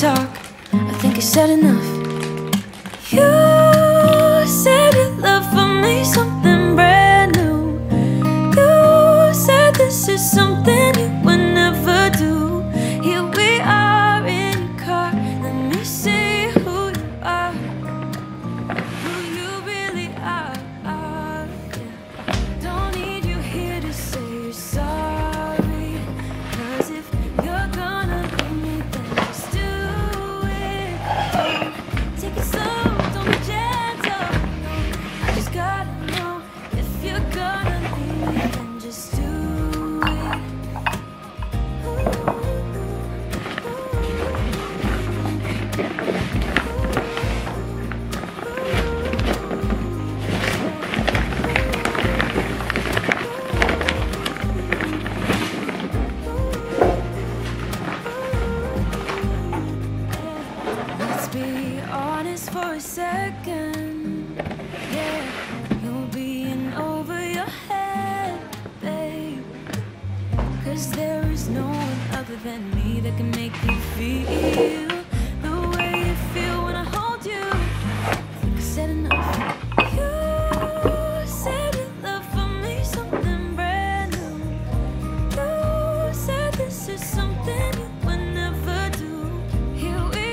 talk, I think you said enough. You said your love for me, something brand new. You said this is something you would never do. Here we are in your car, let me see who you are, who you really are, yeah. Don't need you here to say you're sorry, 'cause if you're gonna leave me, then just do it. Oh, take it slow. Be honest for a second, yeah. You're being over your head, babe, 'cause there is no one other than me that can make you feel the way you feel when I hold you. I think I said enough. You said your love for me, something brand new. You said this is something you would never do. Here we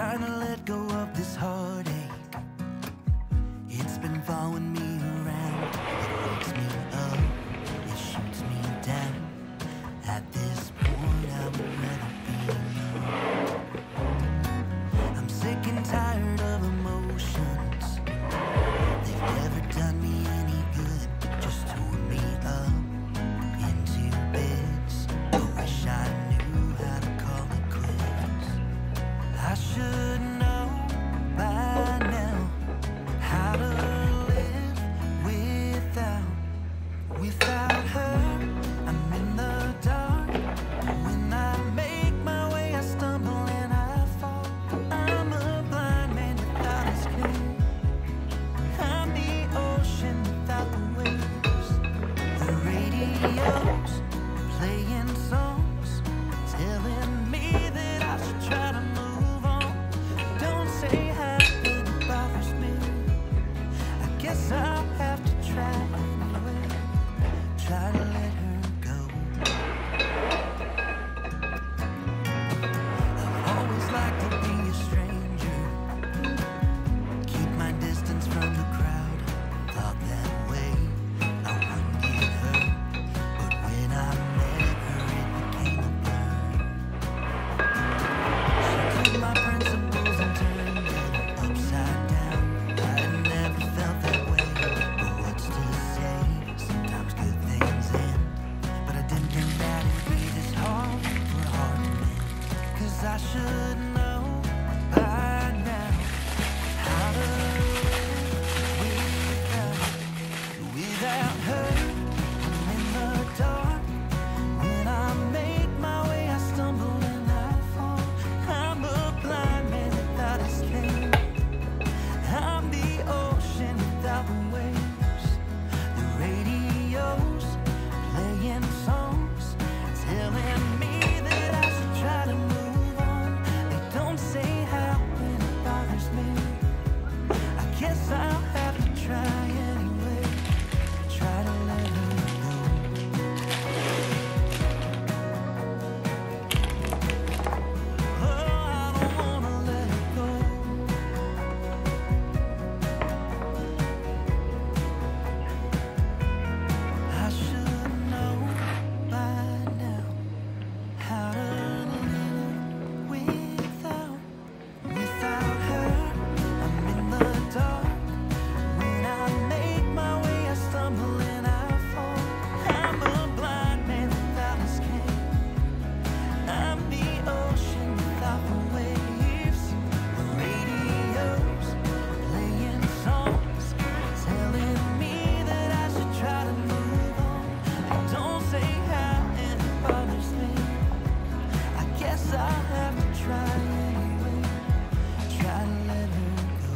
trying to let go of this heartache. It's been following me around. It wakes me up, it shoots me down. At this point I would rather be alone. I'm sick and tired of emotions. They've never done me any good, just tore me up into bits. I wish I knew how to call it quits. I should know by now how to live without her. I'm in the dark. When I make my way, I stumble and I fall. I'm a blind man without his skin. I'm the ocean without the waves. The radio's playing songs, telling me that I should try to move on. Don't say half that it bothers me. I guess I'll have to try anyway. Try to let her go. I've always liked to be a stranger. Keep my distance from the crowd. Thought that way I wouldn't get hurt. But when I met her, it became a burn. She took my principles and turned it upside down. I never felt that way. But what's to say? Sometimes good things end. But I didn't think that it'd be this hard for hard men. 'Cause I should know by now how to live without her. I'm in the dark. When I make my way, I stumble and I fall. I'm a blind man without his cane. I'm the ocean without the waves. The radio's playing songs, telling me that I should try to move on. They don't say how when it bothers me. I guess I'll have to try anyway. Try to let her go. Oh, I don't wanna let her go. I should know by now how to live without her. I'm in the dark. When I make my way, I stumble and I fall. I'm a blind man without his cane. I'm the ocean without the waves. The radio's playing songs, telling me that I should try to move on. They don't say how and it bothers me. I guess I'll have to try anyway. Try to let her go.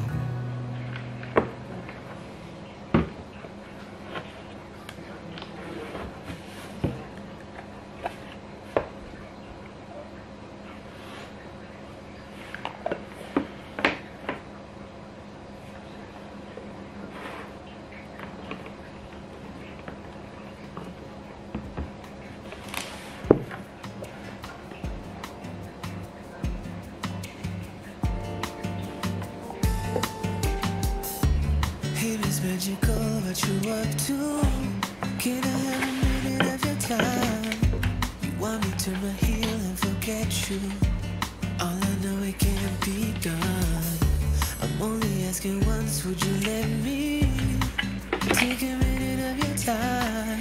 It is magical what you up to. Can I have a minute of your time? You want me to turn my heel and forget you. All I know, it can't be done. I'm only asking once, would you let me take a minute of your time?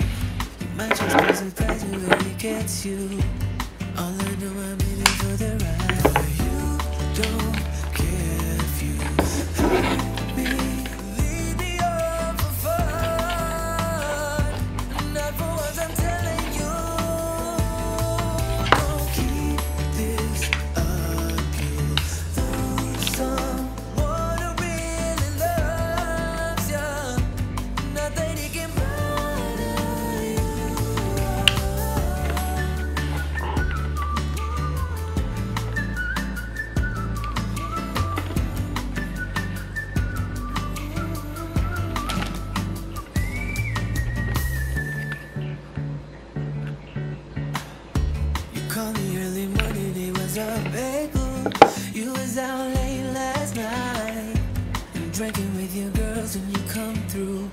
You might just be surprised when it gets you. All I know, I'm in it for the ride. You don't care if you hurt me. You was out late last night and drinking with your girls when you come through.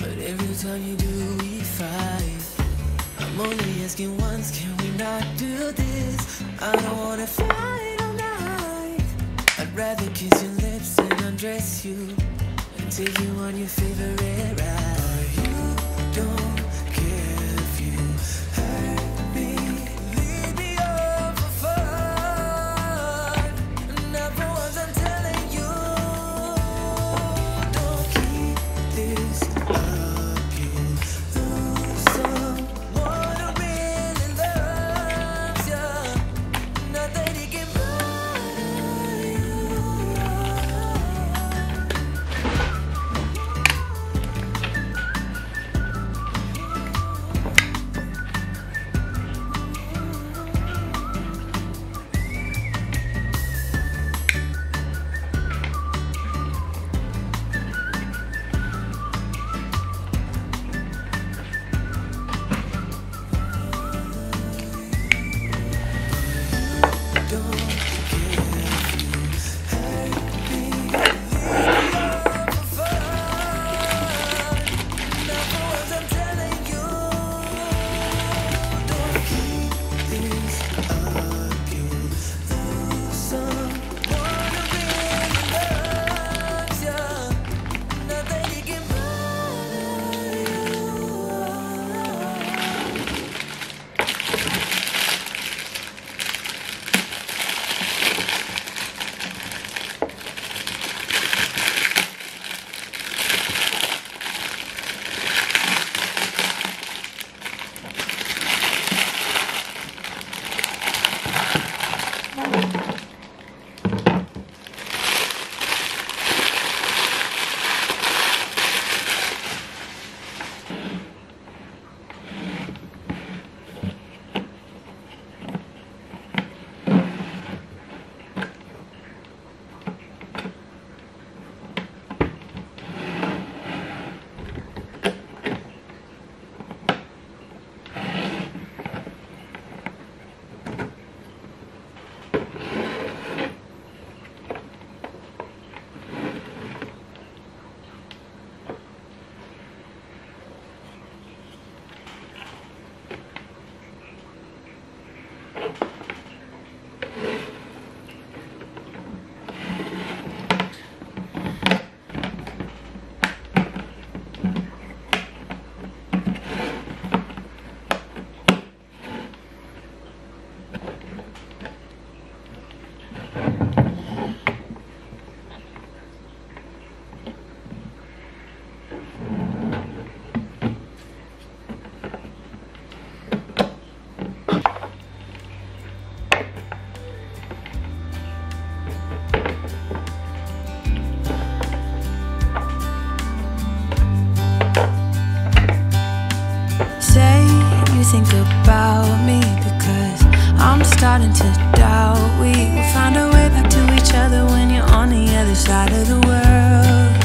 But every time you do, we fight. I'm only asking once, can we not do this? I don't wanna fight all night. I'd rather kiss your lips and undress you and take you on your favorite ride. Think about me because I'm starting to doubt we will find our way back to each other when you're on the other side of the world.